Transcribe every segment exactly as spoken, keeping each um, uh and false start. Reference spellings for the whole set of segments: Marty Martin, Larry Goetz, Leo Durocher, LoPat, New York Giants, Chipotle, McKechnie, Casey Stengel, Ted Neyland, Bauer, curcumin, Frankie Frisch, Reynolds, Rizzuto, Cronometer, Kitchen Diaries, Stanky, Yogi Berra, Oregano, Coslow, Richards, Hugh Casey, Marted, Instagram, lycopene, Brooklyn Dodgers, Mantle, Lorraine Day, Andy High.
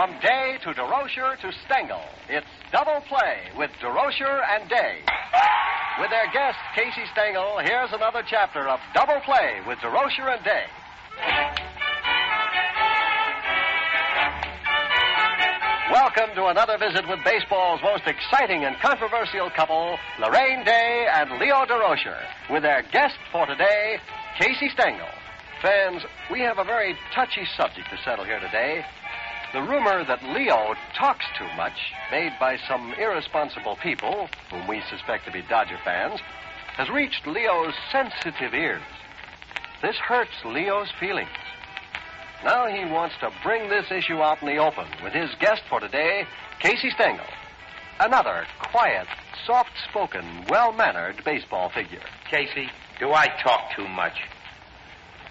From Day to Durocher to Stengel, it's Double Play with Durocher and Day. With their guest, Casey Stengel, here's another chapter of Double Play with Durocher and Day. Welcome to another visit with baseball's most exciting and controversial couple, Lorraine Day and Leo Durocher, with their guest for today, Casey Stengel. Fans, we have a very touchy subject to settle here today. The rumor that Leo talks too much, made by some irresponsible people, whom we suspect to be Dodger fans, has reached Leo's sensitive ears. This hurts Leo's feelings. Now he wants to bring this issue out in the open with his guest for today, Casey Stengel, another quiet, soft-spoken, well-mannered baseball figure. Casey, do I talk too much?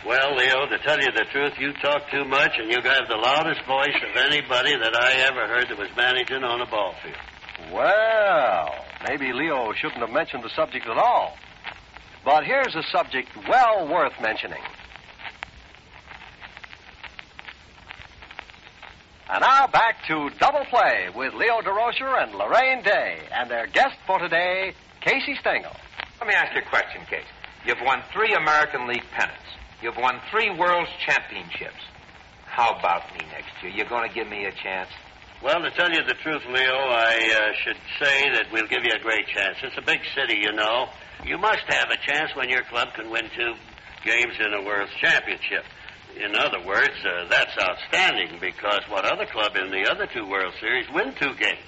Well, Leo, to tell you the truth, you talk too much, and you have the loudest voice of anybody that I ever heard that was managing on a ball field. Well, maybe Leo shouldn't have mentioned the subject at all. But here's a subject well worth mentioning. And now back to Double Play with Leo Durocher and Lorraine Day, and their guest for today, Casey Stengel. Let me ask you a question, Casey. You've won three American League pennants. You've won three World Championships. How about me next year? You're going to give me a chance? Well, to tell you the truth, Leo, I uh, should say that we'll give you a great chance. It's a big city, you know. You must have a chance when your club can win two games in a World Championship. In other words, uh, that's outstanding, because what other club in the other two World Series win two games?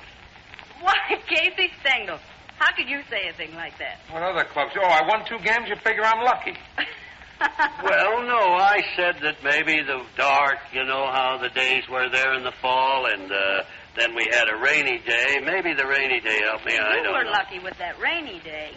Why, Casey Stengel, how could you say a thing like that? What other clubs? Oh, I won two games, you figure I'm lucky. Well, no, I said that maybe the dark, you know, how the days were there in the fall, and uh, then we had a rainy day. Maybe the rainy day helped me, I don't know. You were lucky with that rainy day.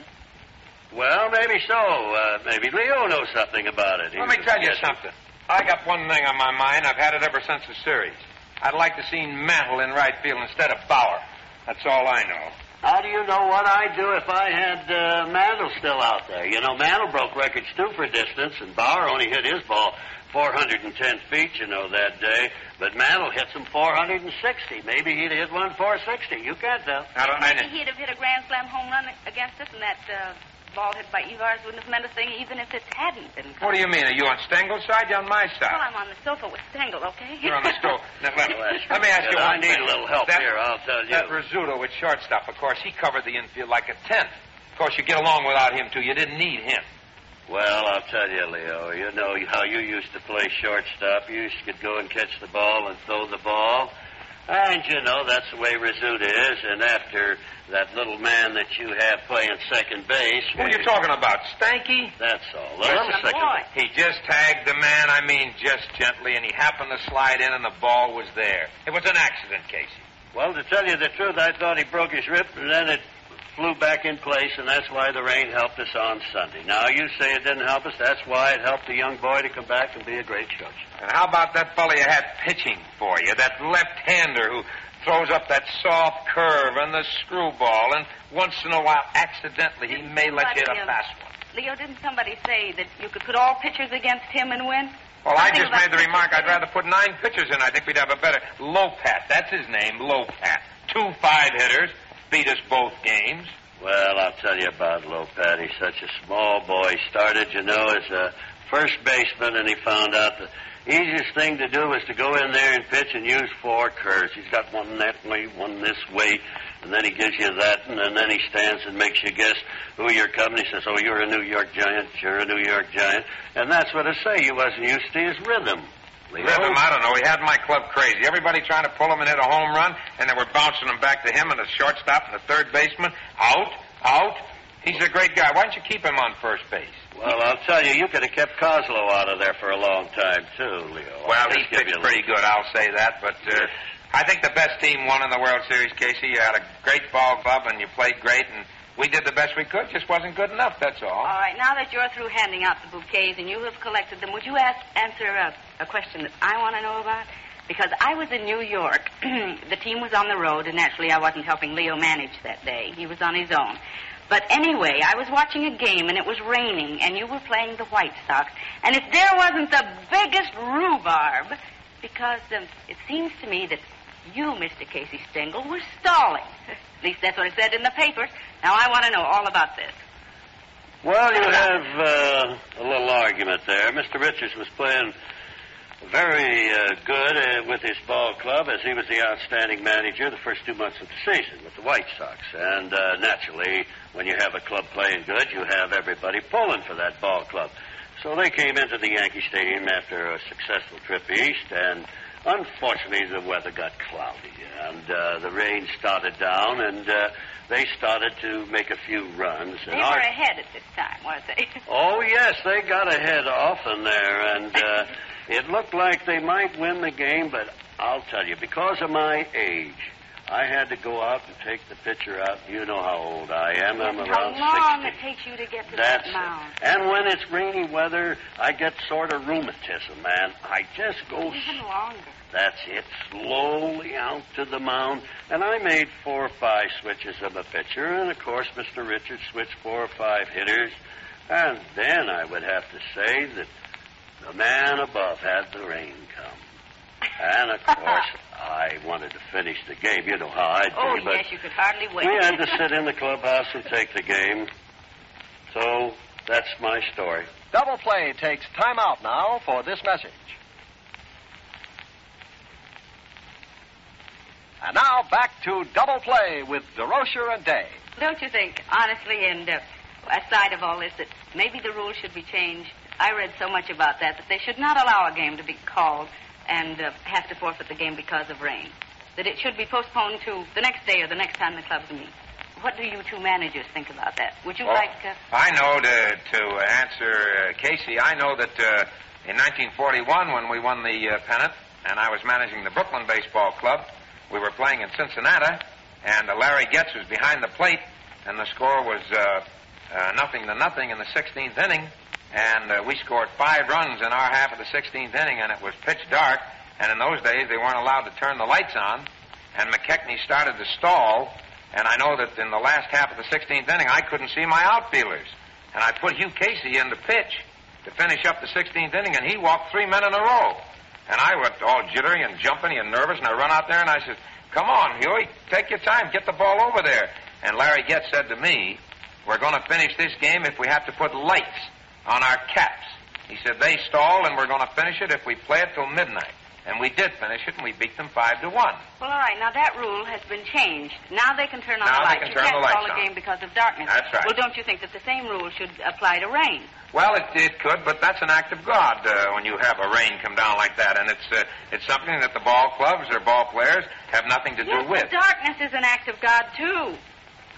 Well, maybe so. Uh, maybe Leo knows something about it. Let me tell you something. I got one thing on my mind. I've had it ever since the series. I'd like to see Mantle in right field instead of Bauer. That's all I know. How do you know what I'd do if I had uh, Mantle still out there? You know, Mantle broke records, too, for distance, and Bauer only hit his ball four hundred ten feet, you know, that day. But Mantle hit some four hundred sixty. Maybe he'd hit one four sixty. You can't tell. I don't Maybe I he'd have hit a grand slam home run against us, and that uh, ball hit by Evars wouldn't have meant a thing even if it hadn't been caught. What do you mean? Are you on Stengel's side? You're on my side. Well, I'm on the sofa with Stengel, okay? You're on the sofa. Now, let, let me ask you one thing. I need a little help that, here, I'll tell you. That Rizzuto at shortstop, of course, he covered the infield like a tenth. Of course, you get along without him, too. You didn't need him. Well, I'll tell you, Leo, you know how you used to play shortstop. You used to go and catch the ball and throw the ball. And, you know, that's the way Rizzuto is. And after that little man that you have playing second base... Who are you talking about, Stanky? That's all. Listen, boy. He just tagged the man, I mean just gently, and he happened to slide in and the ball was there. It was an accident, Casey. Well, to tell you the truth, I thought he broke his rib, and then it flew back in place, and that's why the rain helped us on Sunday. Now, you say it didn't help us. That's why it helped the young boy to come back and be a great shortstop. And how about that fellow you had pitching for you, that left-hander who throws up that soft curve and the screwball, and once in a while, accidentally, he didn't may let you hit a fast one. Leo, didn't somebody say that you could put all pitchers against him and win? Well, I, I just made the remark I'd rather put nine pitchers in. I think we'd have a better... LoPat, that's his name, LoPat. Two five-hitters. Beat us both games. Well, I'll tell you about LoPat. He's such a small boy. He started, you know, as a first baseman, and he found out the easiest thing to do was to go in there and pitch and use four curves. He's got one that way, one this way, and then he gives you that, and, and then he stands and makes you guess who you're coming. He says, oh, you're a New York Giant, you're a New York Giant. And that's what I say. He wasn't used to his rhythm. Leo? Rhythm, I don't know. He had my club crazy. Everybody trying to pull him and hit a home run, and they were bouncing him back to him and the shortstop and the third baseman. Out, out. He's a great guy. Why don't you keep him on first base? Well, I'll tell you, you could have kept Coslow out of there for a long time, too, Leo. Well, he pitched pretty good, I'll say that, but uh, I think the best team won in the World Series, Casey. You had a great ball club, and you played great, and we did the best we could. Just wasn't good enough, that's all. All right, now that you're through handing out the bouquets and you have collected them, would you ask, answer a, a question that I want to know about? Because I was in New York. The team was on the road, and naturally I wasn't helping Leo manage that day. He was on his own. But anyway, I was watching a game, and it was raining, and you were playing the White Sox. And if there wasn't the biggest rhubarb, because um, it seems to me that You, Mister Casey Stengel, were stalling. At least that's what it said in the papers. Now, I want to know all about this. Well, you have uh, a little argument there. Mister Richards was playing very uh, good uh, with his ball club, as he was the outstanding manager the first two months of the season with the White Sox. And uh, naturally, when you have a club playing good, you have everybody pulling for that ball club. So they came into the Yankee Stadium after a successful trip east, and unfortunately, the weather got cloudy, and uh, the rain started down, and uh, they started to make a few runs. They and were our... ahead at this time, weren't they? Oh, yes, they got ahead often there, and uh, it looked like they might win the game, but I'll tell you, because of my age, I had to go out and take the pitcher out. You know how old I am. I'm around sixty. How long it takes you to get to that mound. And when it's rainy weather, I get sort of rheumatism, man. I just go... Even longer. That's it. Slowly out to the mound. And I made four or five switches of a pitcher. And, of course, Mister Richards switched four or five hitters. And then I would have to say that the man above had the rain come. And, of course, I wanted to finish the game. You know how I do. Oh, yes, you could hardly wait. We had to sit in the clubhouse and take the game. So that's my story. Double Play takes time out now for this message. And now back to Double Play with Durocher and Day. Don't you think, honestly, and uh, aside of all this, that maybe the rules should be changed? I read so much about that, that they should not allow a game to be called and uh, have to forfeit the game because of rain, that it should be postponed to the next day or the next time the clubs meet. What do you two managers think about that? Would you well, like to... I know, to, to answer uh, Casey, I know that uh, in nineteen forty-one, when we won the uh, pennant, and I was managing the Brooklyn Baseball Club, we were playing in Cincinnati, and uh, Larry Goetz was behind the plate, and the score was uh, uh, nothing to nothing in the sixteenth inning. And uh, we scored five runs in our half of the sixteenth inning, and it was pitch dark. And in those days, they weren't allowed to turn the lights on. And McKechnie started to stall. And I know that in the last half of the sixteenth inning, I couldn't see my outfielders. And I put Hugh Casey in the pitch to finish up the sixteenth inning, and he walked three men in a row. And I was all jittery and jumping and nervous, and I run out there, and I said, "Come on, Huey, take your time. Get the ball over there." And Larry Goetz said to me, "We're going to finish this game if we have to put lights on our caps." He said, "They stalled, and we're going to finish it if we play it till midnight." And we did finish it, and we beat them five to one. Well, all right. Now, that rule has been changed. Now they can turn on now the lights. Now they can turn the lights on. You can't call a game because of darkness. That's right. Well, don't you think that the same rule should apply to rain? Well, it, it could, but that's an act of God uh, when you have a rain come down like that. And it's uh, it's something that the ball clubs or ball players have nothing to yes, do with. But darkness is an act of God, too.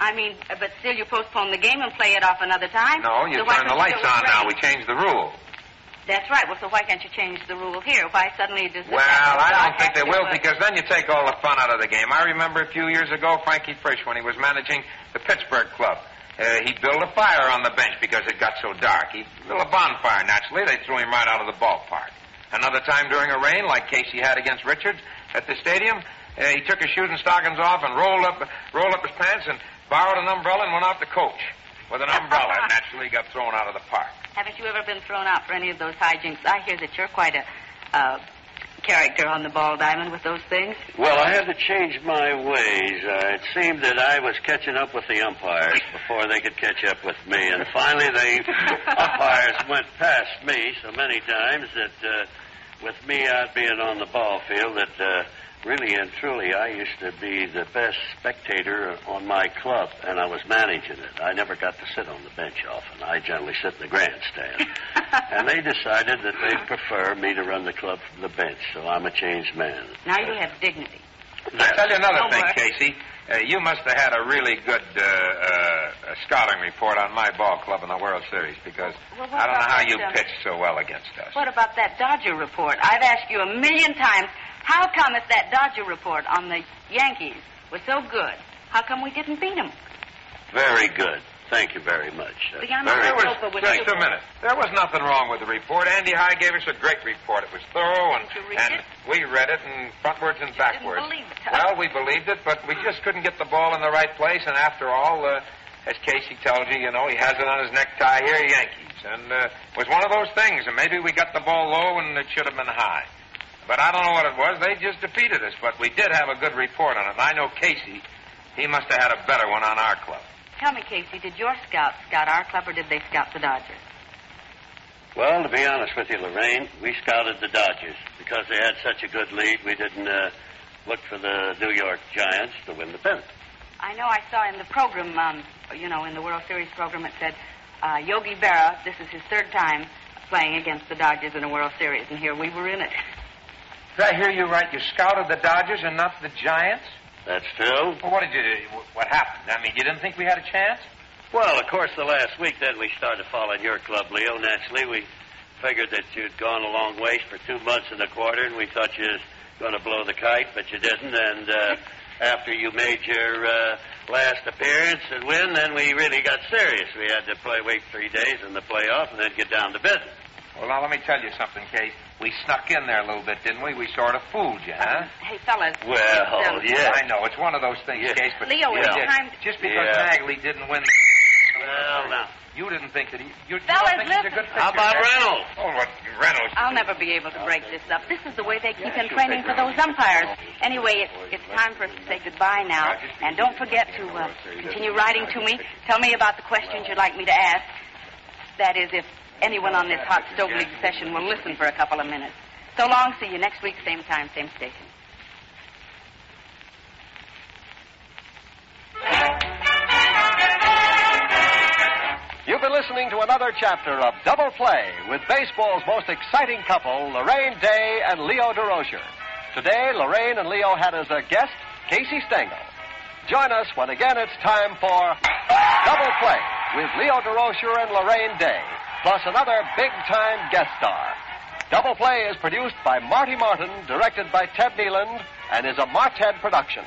I mean, but still you postpone the game and play it off another time. No, you so turn the lights on now. We changed the rule. That's right. Well, so why can't you change the rule here? Why suddenly does this Well, I don't think they will, because then you take all the fun out of the game. I remember a few years ago, Frankie Frisch, when he was managing the Pittsburgh club, uh, he built a fire on the bench because it got so dark. He built a bonfire, naturally. They threw him right out of the ballpark. Another time during a rain, like Casey had against Richards at the stadium, uh, he took his shoes and stockings off and rolled up, rolled up his pants and borrowed an umbrella and went out to coach with an umbrella and naturally got thrown out of the park. Haven't you ever been thrown out for any of those hijinks? I hear that you're quite a uh, character on the ball diamond with those things. Well, I had to change my ways. Uh, it seemed that I was catching up with the umpires before they could catch up with me. And finally, the umpires went past me so many times that uh, with me out being on the ball field that... Uh, Really and truly, I used to be the best spectator on my club, and I was managing it. I never got to sit on the bench often. I generally sit in the grandstand. And they decided that they'd prefer me to run the club from the bench, so I'm a changed man. Now you have dignity. Yes. I'll tell you another no thing, more. Casey. Uh, you must have had a really good uh, uh, scouting report on my ball club in the World Series, because well, I don't know how that, you um, pitched so well against us. What about that Dodger report? I've asked you a million times, how come if that Dodger report on the Yankees was so good, how come we didn't beat them? Very good. Thank you very much. Very was, just a minute. There was nothing wrong with the report. Andy High gave us a great report. It was thorough, and, and it? we read it in frontwards and backwards. You didn't believe it. Well, we believed it, but we just couldn't get the ball in the right place. And after all, uh, as Casey tells you, you know, he has it on his necktie here, Yankees. And uh, it was one of those things. And maybe we got the ball low, and it should have been high. But I don't know what it was. They just defeated us. But we did have a good report on it. And I know Casey, he must have had a better one on our club. Tell me, Casey, did your scouts scout our club or did they scout the Dodgers? Well, to be honest with you, Lorraine, we scouted the Dodgers. Because they had such a good lead, we didn't uh, look for the New York Giants to win the pennant. I know I saw in the program, um, you know, in the World Series program, it said, uh, Yogi Berra, this is his third time playing against the Dodgers in a World Series, and here we were in it. Did I hear you right? You scouted the Dodgers and not the Giants? That's true. Well, what did you do? What happened? I mean, you didn't think we had a chance? Well, of course, the last week, then we started following your club, Leo. Naturally, we figured that you'd gone a long ways for two months and a quarter, and we thought you were going to blow the kite, but you didn't. And uh, after you made your uh, last appearance and win, then we really got serious. We had to play, wait three days in the playoff and then get down to business. Well, now, let me tell you something, Kate. We snuck in there a little bit, didn't we? We sort of fooled you, huh? Um, hey, fellas. Well, yeah. I know. It's one of those things, yeah. Case. But Leo, it's yeah. time to... Just because yeah. Nagley didn't win... Well, now. You didn't think that he... You, fellas, you don't think listen. He's a good pitcher. How about Reynolds? Oh, what Reynolds... I'll never be able to break this up. This is the way they keep yeah, in training for those umpires. Anyway, it's, it's time for us to say goodbye now. And don't forget to uh, continue writing to me. Tell me about the questions you'd like me to ask. That is, if... anyone on this hot stove league session will listen for a couple of minutes. So long. See you next week, same time, same station. You've been listening to another chapter of Double Play with baseball's most exciting couple, Lorraine Day and Leo Durocher. Today, Lorraine and Leo had as a guest Casey Stengel. Join us when again it's time for Double Play with Leo Durocher and Lorraine Day. Plus another big-time guest star. Double Play is produced by Marty Martin, directed by Ted Neyland, and is a Marted production.